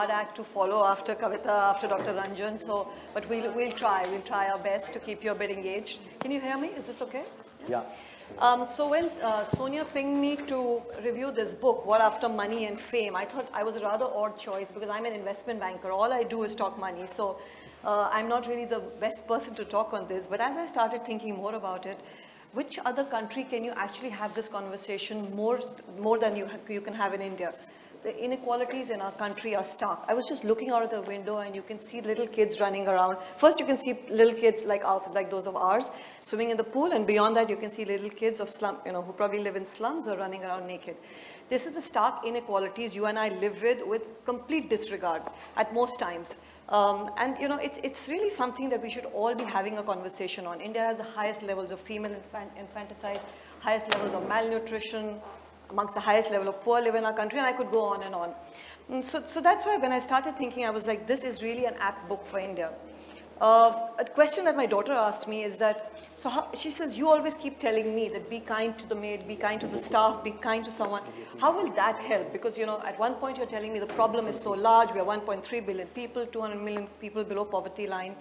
hard act to follow after Kavita, after Dr. Ranjan. So, but we'll try our best to keep you a bit engaged. Can you hear me? Is this okay? Yeah. So when Sonia pinged me to review this book, What After Money and Fame, I thought I was a rather odd choice because I'm an investment banker. All I do is talk money. So I'm not really the best person to talk on this. But as I started thinking more about it, which other country can you actually have this conversation more than you can have in India? The inequalities in our country are stark. I was just looking out of the window and you can see little kids running around. First, you can see little kids like those of ours swimming in the pool, and beyond that, you can see little kids of slum, who probably live in slums or running around naked. This is the stark inequalities you and I live with complete disregard at most times. And it's really something that we should all be having a conversation on. India has the highest levels of female infanticide, highest levels of malnutrition, amongst the highest level of poor live in our country, and I could go on and on. And so that's why when I started thinking, I was like, this is really an apt book for India. A question that my daughter asked me is that, she says, you always keep telling me that be kind to the maid, be kind to the staff, be kind to someone. How will that help? Because, at one point you're telling me the problem is so large, we are 1.3 billion people, 200 million people below poverty line.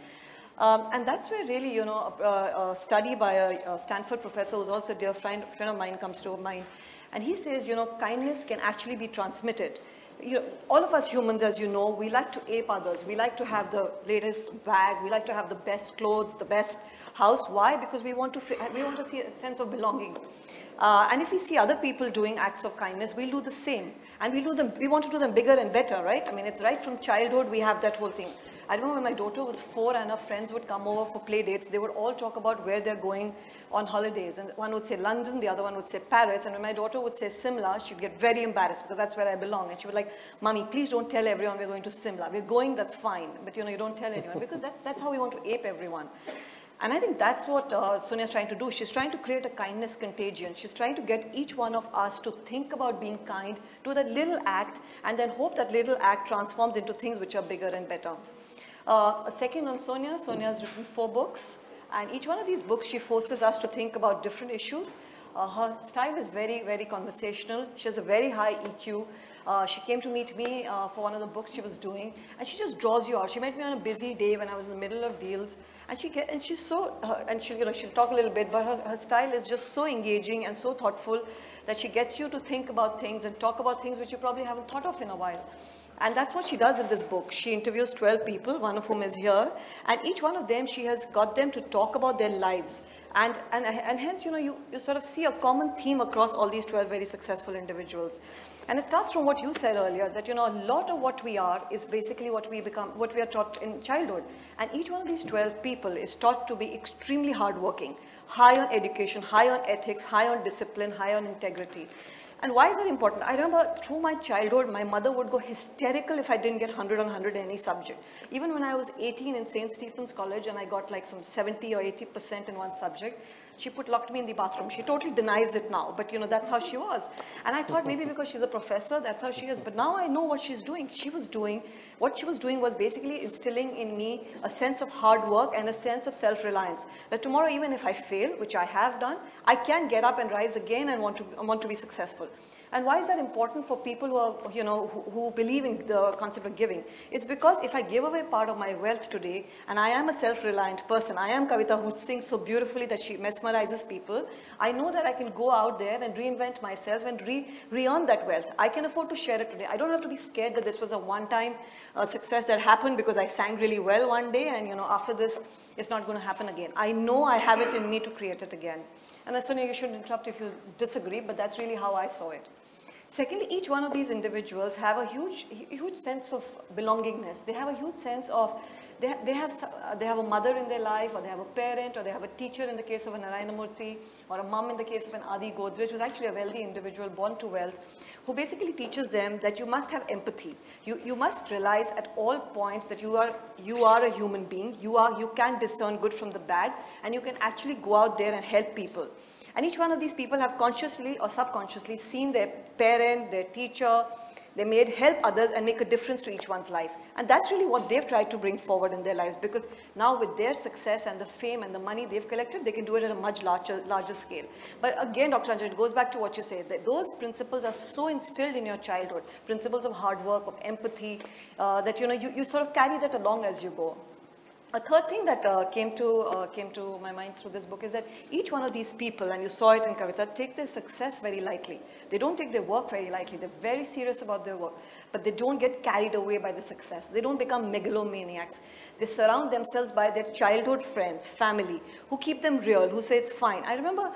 And that's where really, a study by a Stanford professor who's also a dear friend of mine comes to mind. And he says, kindness can actually be transmitted. All of us humans, as you know, we like to ape others. We like to have the latest bag. We like to have the best clothes, the best house. Why? Because we want to see a sense of belonging. And if we see other people doing acts of kindness, we'll do the same. And we want to do them bigger and better, right? I mean, it's right from childhood we have that whole thing. I remember when my daughter was 4 and her friends would come over for play dates, they would all talk about where they're going on holidays. And one would say London, the other one would say Paris. And when my daughter would say Simla, she'd get very embarrassed because that's where I belong. And she would like, Mommy, please don't tell everyone we're going to Simla. We're going, that's fine. But you don't tell anyone because that's how we want to ape everyone. And I think that's what Sonia's trying to do. She's trying to create a kindness contagion. She's trying to get each one of us to think about being kind, do that little act, and then hope that little act transforms into things which are bigger and better. A second on Sonia. Sonia's written 4 books, and each one of these books she forces us to think about different issues. Her style is very, very conversational. She has a very high EQ. She came to meet me for one of the books she was doing, and she just draws you out. She met me on a busy day when I was in the middle of deals, and she'll talk a little bit, but her style is just so engaging and so thoughtful that she gets you to think about things and talk about things which you probably haven't thought of in a while. And that's what she does in this book. She interviews 12 people, one of whom is here, and each one of them, she has got them to talk about their lives. And hence, you sort of see a common theme across all these 12 very successful individuals. And it starts from what you said earlier, that, a lot of what we are is basically what we become, what we are taught in childhood. And each one of these 12 people is taught to be extremely hardworking, high on education, high on ethics, high on discipline, high on integrity. And why is that important? I remember through my childhood, my mother would go hysterical if I didn't get 100 on 100 in any subject. Even when I was 18 in St. Stephen's College and I got like some 70 or 80% in one subject, she locked me in the bathroom. She totally denies it now, but that's how she was. And I thought maybe because she's a professor, that's how she is. But now I know what she's doing. What she was doing was basically instilling in me a sense of hard work and a sense of self-reliance. That tomorrow, even if I fail, which I have done, I can get up and rise again and want to be successful. And why is that important for people who are, who believe in the concept of giving? It's because if I give away part of my wealth today, and I am a self-reliant person, I am Kavita who sings so beautifully that she mesmerizes people, I know that I can go out there and reinvent myself and re-earn that wealth. I can afford to share it today. I don't have to be scared that this was a one-time success that happened because I sang really well one day and, after this, it's not going to happen again. I know I have it in me to create it again. And Sonia, you shouldn't interrupt if you disagree, but that's really how I saw it. Secondly, each one of these individuals have a huge sense of belongingness. They have a huge sense of, they have a mother in their life, or they have a parent, or they have a teacher in the case of a Narayana Murthy, or a mom in the case of an Adi Godrej, who's actually a wealthy individual born to wealth, who basically teaches them that you must have empathy. You must realize at all points that you are a human being, you can discern good from the bad, and you can actually go out there and help people. And each one of these people have consciously or subconsciously seen their parent, their teacher, They made help others and make a difference to each one's life. And that's really what they've tried to bring forward in their lives, because now with their success and the fame and the money they've collected, they can do it at a much larger scale. But again, Dr. Anjan, it goes back to what you said, that those principles are so instilled in your childhood, principles of hard work, of empathy, that you sort of carry that along as you go. A third thing that came to my mind through this book is that each one of these people, and you saw it in Kavita, take their success very lightly. They don't take their work very lightly. They're very serious about their work, but they don't get carried away by the success. They don't become megalomaniacs. They surround themselves by their childhood friends, family, who keep them real, who say it's fine. I remember,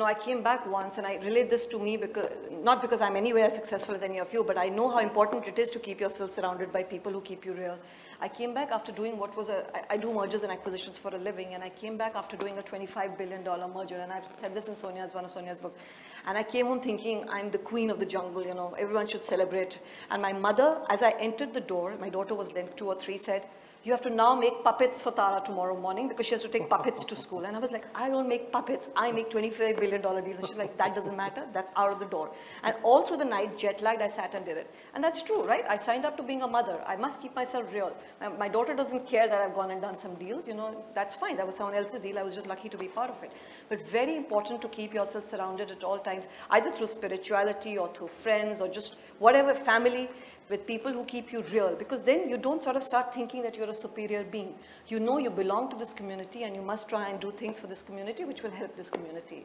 I came back once, and I relate this to me, because not because I'm anywhere as successful as any of you, but I know how important it is to keep yourself surrounded by people who keep you real. I came back after doing what was I do mergers and acquisitions for a living, and I came back after doing a $25 billion merger, and I've said this in one of Sonia's books. And I came home thinking, I'm the queen of the jungle, everyone should celebrate. And my mother, as I entered the door, my daughter was then 2 or 3, said, you have to now make puppets for Tara tomorrow morning, because she has to take puppets to school. And I was like, I don't make puppets. I make $25 billion deals. And she's like, that doesn't matter. That's out of the door. And all through the night, jet-lagged, I sat and did it. And that's true, right? I signed up to being a mother. I must keep myself real. My daughter doesn't care that I've gone and done some deals. That's fine. That was someone else's deal. I was just lucky to be part of it. But very important to keep yourself surrounded at all times, either through spirituality or through friends or just whatever, family, with people who keep you real, because then you don't sort of start thinking that you're a superior being. You belong to this community, and you must try and do things for this community which will help this community.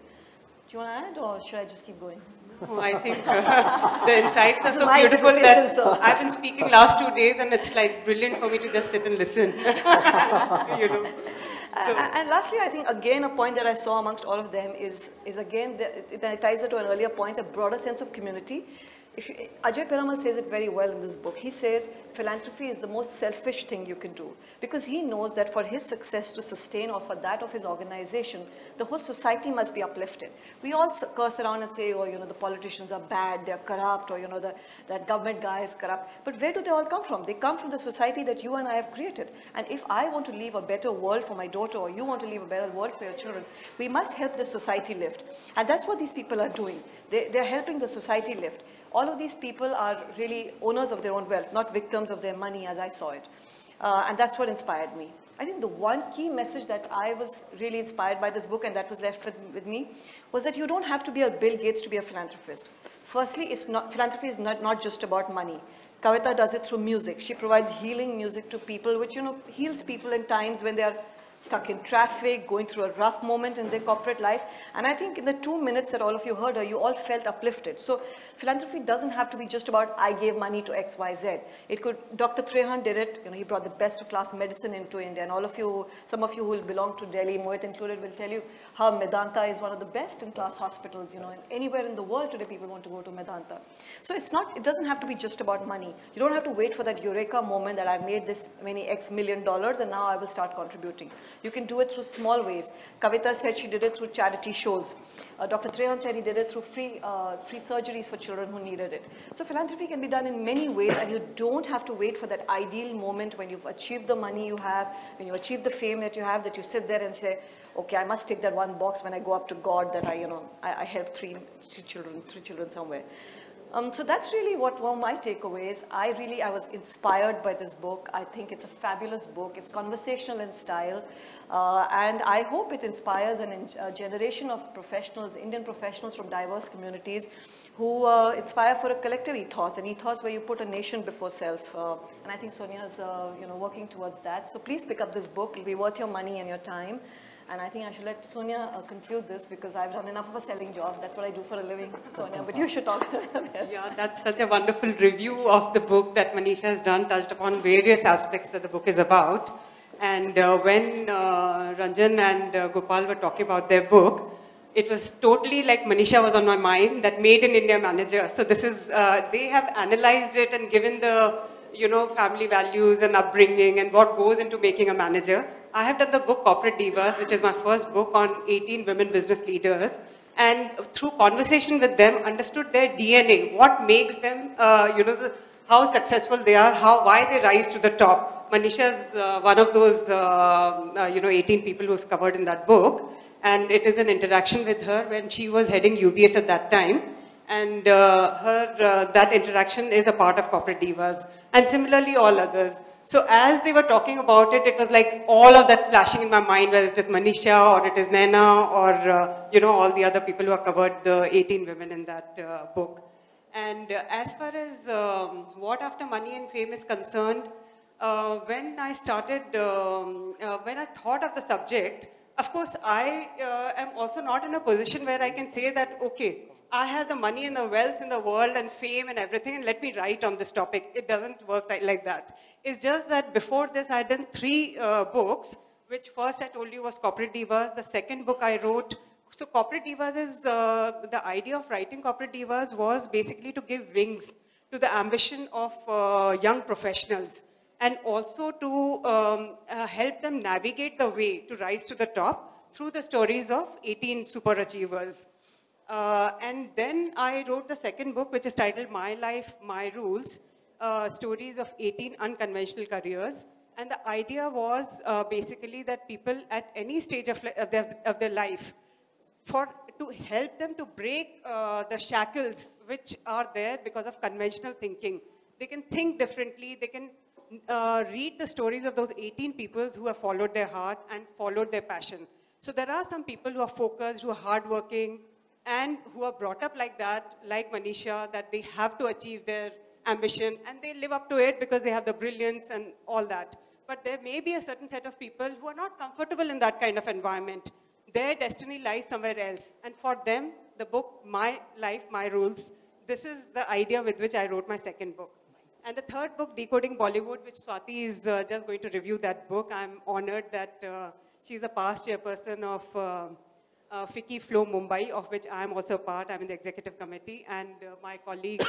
Do you want to add, or should I just keep going? No, I think the insights are so beautiful that I've been speaking last 2 days, and it's like brilliant for me to just sit and listen. So. And lastly, I think, again, a point that I saw amongst all of them is again, it ties it to an earlier point, a broader sense of community. Ajay Piramal says it very well in this book. He says philanthropy is the most selfish thing you can do, because he knows that for his success to sustain, or for that of his organization, the whole society must be uplifted. We all curse around and say, oh, the politicians are bad, they're corrupt, or, that government guy is corrupt. But where do they all come from? They come from the society that you and I have created. And if I want to leave a better world for my daughter, or you want to leave a better world for your children, we must help the society lift. And that's what these people are doing. They're helping the society lift. All of these people are really owners of their own wealth, not victims of their money, as I saw it. And that's what inspired me. I think the one key message that I was really inspired by this book, and that was left with me, was that you don't have to be a Bill Gates to be a philanthropist. Firstly, philanthropy is not just about money. Kavita does it through music. She provides healing music to people, which heals people in times when they are stuck in traffic, going through a rough moment in their corporate life. And I think in the 2 minutes that all of you heard her, you all felt uplifted. So philanthropy doesn't have to be just about, I gave money to X, Y, Z. Dr. Trehan did it. He brought the best of class medicine into India. And all of you, some of you who belong to Delhi, Mohit included, will tell you how Medanta is one of the best in class hospitals. And anywhere in the world today, people want to go to Medanta. So it doesn't have to be just about money. You don't have to wait for that eureka moment that I've made this many X million dollars and now I will start contributing. You can do it through small ways. Kavita said she did it through charity shows. Dr. Trehan said he did it through free surgeries for children who needed it. So philanthropy can be done in many ways, and you don't have to wait for that ideal moment when you've achieved the money you have, when you achieve the fame that you have, that you sit there and say, okay, I must take that one box when I go up to God that I helped three children somewhere. So that's really what one of my takeaways. I was inspired by this book. I think it's a fabulous book. It's conversational in style. And I hope it inspires a generation of professionals, Indian professionals from diverse communities, who inspire for a collective ethos, an ethos where you put a nation before self. And I think Sonia's working towards that. So please pick up this book. It'll be worth your money and your time. And I think I should let Sonia conclude this, because I've done enough of a selling job. That's what I do for a living, Sonia. But you should talk. Yeah, that's such a wonderful review of the book that Manisha has done, touched upon various aspects that the book is about. And when Ranjan and Gopal were talking about their book, it was totally like Manisha was on my mind, that Made in India Manager. So this is, they have analyzed it and given the, family values and upbringing and what goes into making a manager. I have done the book Corporate Divas, which is my first book on 18 women business leaders, and through conversation with them, understood their DNA, what makes them, how successful they are, why they rise to the top. Manisha's one of those, 18 people who's covered in that book, and it is an interaction with her when she was heading UBS at that time. and that interaction is a part of Corporate Divas, and similarly all others. So as they were talking about it, it was like all of that flashing in my mind, whether it is Manisha or it is Naina or you know, all the other people who are covered, the 18 women in that book. And as far as What After Money and Fame is concerned, when I started, when I thought of the subject, of course, I am also not in a position where I can say that, okay, I have the money and the wealth in the world and fame and everything, and let me write on this topic. It doesn't work like that. It's just that before this, I had done 3 books, which first I told you was Corporate Divas. The second book I wrote, so Corporate Divas is, the idea of writing Corporate Divas was basically to give wings to the ambition of young professionals, and also to help them navigate the way to rise to the top through the stories of 18 super achievers. And then I wrote the second book, which is titled My Life, My Rules, Stories of 18 Unconventional Careers. And the idea was basically that people at any stage of their life, to help them to break the shackles which are there because of conventional thinking. They can think differently, they can read the stories of those 18 peoples who have followed their heart and followed their passion. So there are some people who are focused, who are hardworking, and who are brought up like that, like Manisha, that they have to achieve their ambition and they live up to it because they have the brilliance and all that. But there may be a certain set of people who are not comfortable in that kind of environment. Their destiny lies somewhere else. And for them, the book, My Life, My Rules, this is the idea with which I wrote my second book. And the third book, Decoding Bollywood, which Swati is just going to review that book. I'm honored that she's a past chairperson of FICCI Flow Mumbai, of which I'm also a part. I'm in the executive committee. And my colleague,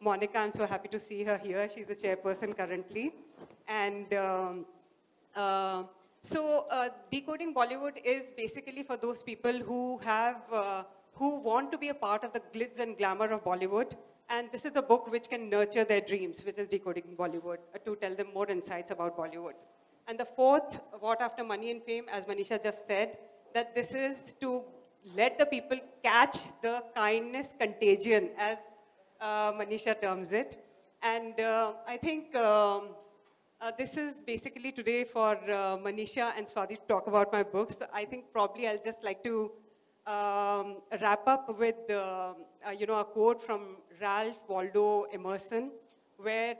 Monica, I'm so happy to see her here. She's the chairperson currently. And Decoding Bollywood is basically for those people who have, who want to be a part of the glitz and glamour of Bollywood. And this is the book which can nurture their dreams, which is Decoding Bollywood, to tell them more insights about Bollywood. And the fourth, What After Money and Fame, as Manisha just said, that this is to let the people catch the kindness contagion, as Manisha terms it. And I think this is basically today for Manisha and Swati to talk about my books. So I think probably I'll just like to wrap up with you know, a quote from Ralph Waldo Emerson, where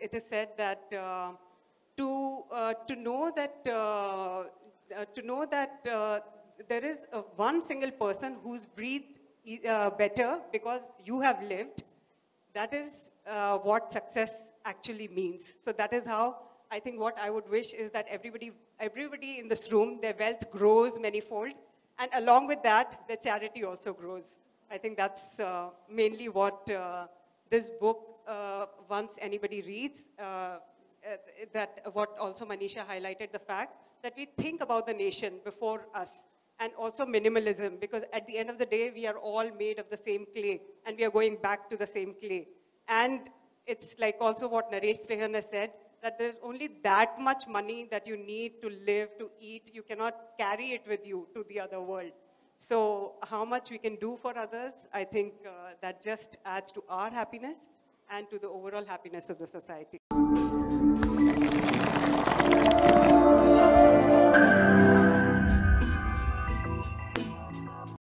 it is said that to know that there is one single person who's breathed better because you have lived, that is what success actually means. So that is how I think what I would wish is that everybody in this room, their wealth grows manifold, and along with that, their charity also grows. I think that's mainly what this book, once anybody reads, that what also Manisha highlighted, the fact that we think about the nation before us, and also minimalism, because at the end of the day, we are all made of the same clay, and we are going back to the same clay. And it's like also what Naresh Trehan has said, that there's only that much money that you need to live, to eat. You cannot carry it with you to the other world. So how much we can do for others, I think that just adds to our happiness and to the overall happiness of the society.